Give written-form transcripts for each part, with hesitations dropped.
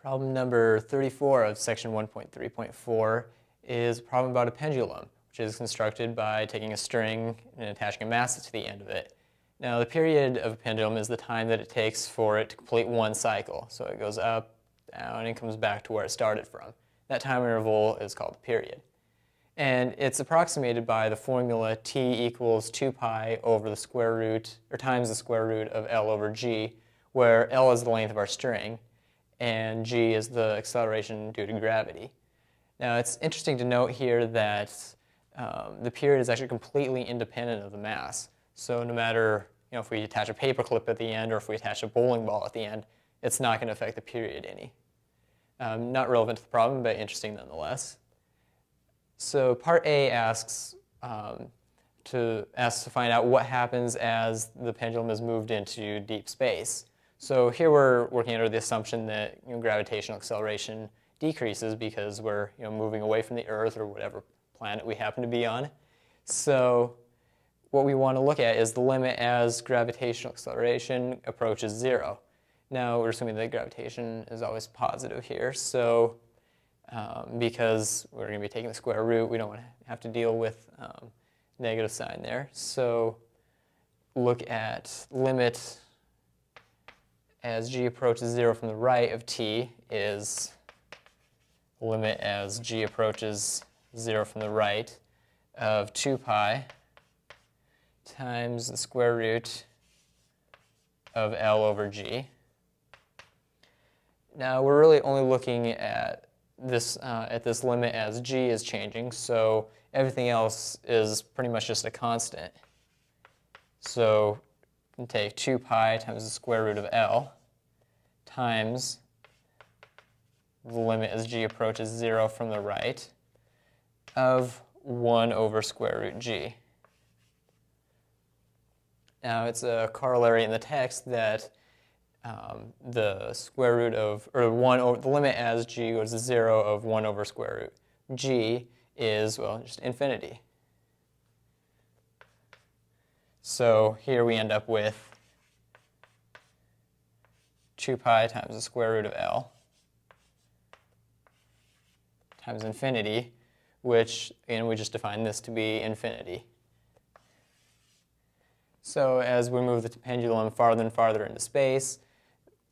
Problem number 34 of section 1.3.4 is a problem about a pendulum, which is constructed by taking a string and attaching a mast to the end of it. Now, the period of a pendulum is the time that it takes for it to complete one cycle. So it goes up, down, and comes back to where it started from. That time interval is called the period. And it's approximated by the formula t equals 2 pi over the square root, or times the square root of L over g, where L is the length of our string, and g is the acceleration due to gravity. Now, it's interesting to note here that the period is actually completely independent of the mass. So no matter if we attach a paperclip at the end or if we attach a bowling ball at the end, it's not going to affect the period any. Not relevant to the problem, but interesting nonetheless. So part A asks to find out what happens as the pendulum is moved into deep space. So here we're working under the assumption that gravitational acceleration decreases because we're moving away from the Earth or whatever planet we happen to be on. So what we want to look at is the limit as gravitational acceleration approaches 0. Now, we're assuming that gravitation is always positive here, so because we're going to be taking the square root, we don't want to have to deal with negative sign there. So look at limit as g approaches 0 from the right of t is limit as g approaches 0 from the right of 2 pi times the square root of L over g. Now, we're really only looking at this limit as g is changing, so everything else is pretty much just a constant. So we can take 2 pi times the square root of L times the limit as g approaches 0 from the right of 1 over square root g. Now, it's a corollary in the text that the square root of, or 1 over, the limit as g goes to 0 of 1 over square root g is, well, just infinity. So here we end up with 2 pi times the square root of L times infinity, which, and we just define this to be infinity. So as we move the pendulum farther and farther into space,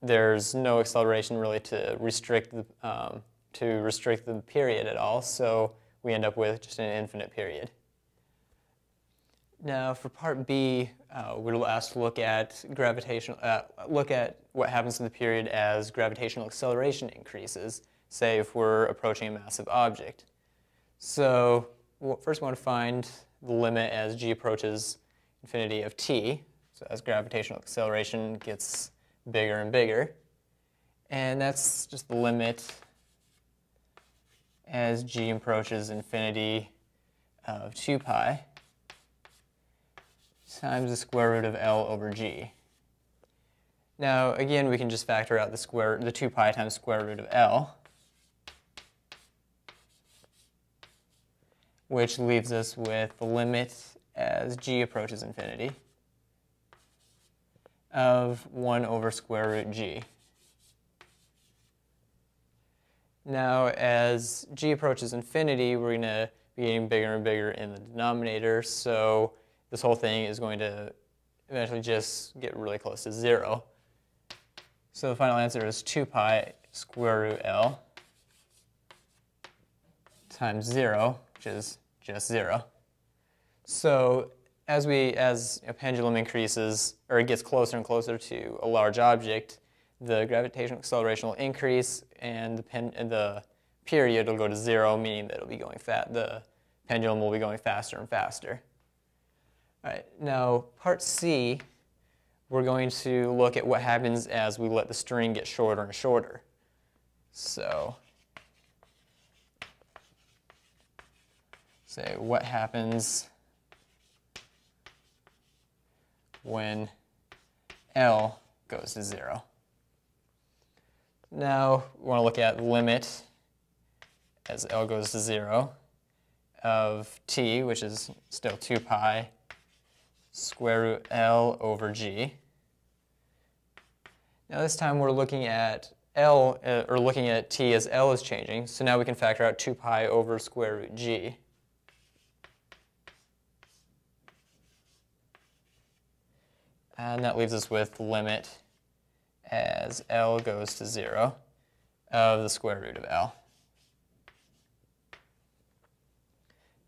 there's no acceleration really to restrict the period at all. So we end up with just an infinite period. Now for part B, we're asked to look at what happens to the period as gravitational acceleration increases. Say if we're approaching a massive object. So first we want to find the limit as g approaches infinity of t, so as gravitational acceleration gets bigger and bigger. And that's just the limit as g approaches infinity of 2 pi times the square root of L over g. Now, again, we can just factor out the 2 pi times square root of L, which leaves us with the limit as g approaches infinity of 1 over square root g. Now, as g approaches infinity, we're going to be getting bigger and bigger in the denominator, so this whole thing is going to eventually just get really close to 0. So the final answer is 2 pi square root L times 0, which is just 0. So as a pendulum increases, or it gets closer and closer to a large object, the gravitational acceleration will increase, and the period will go to 0, meaning that it'll be the pendulum will be going faster and faster. All right, now part C, we're going to look at what happens as we let the string get shorter and shorter. So say what happens when L goes to 0. Now we want to look at the limit as L goes to 0 of t, which is still 2 pi square root L over g. Now this time we're looking at L, or looking at t as L is changing, so now we can factor out 2 pi over square root g. And that leaves us with the limit as L goes to 0 of the square root of L.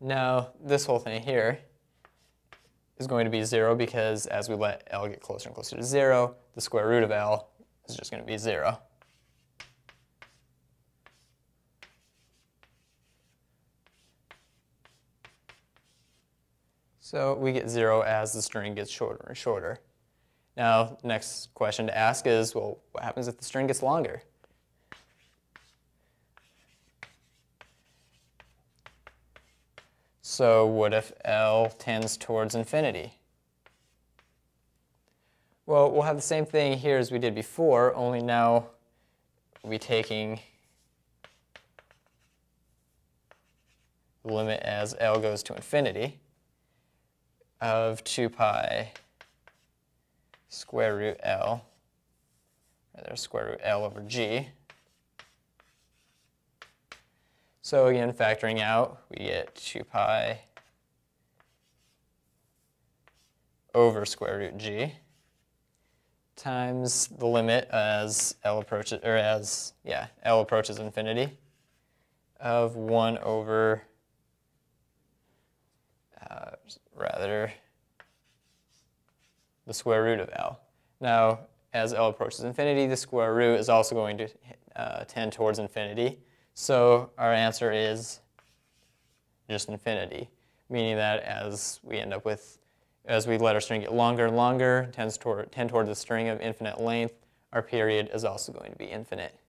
Now, this whole thing here is going to be 0 because as we let L get closer and closer to 0, the square root of L is just going to be 0. So we get 0 as the string gets shorter and shorter. Now, next question to ask is, well, what happens if the string gets longer? So what if L tends towards infinity? Well, we'll have the same thing here as we did before, only now we'll be taking the limit as L goes to infinity of 2 pi square root L, or there's square root L over G. So again, factoring out, we get 2 pi over square root G times the limit as L approaches, or as, yeah, L approaches infinity of 1 over, rather, the square root of L. Now, as L approaches infinity, the square root is also going to tend towards infinity. So our answer is just infinity, meaning that as we end up with, as we let our string get longer and longer, tend towards a string of infinite length, our period is also going to be infinite.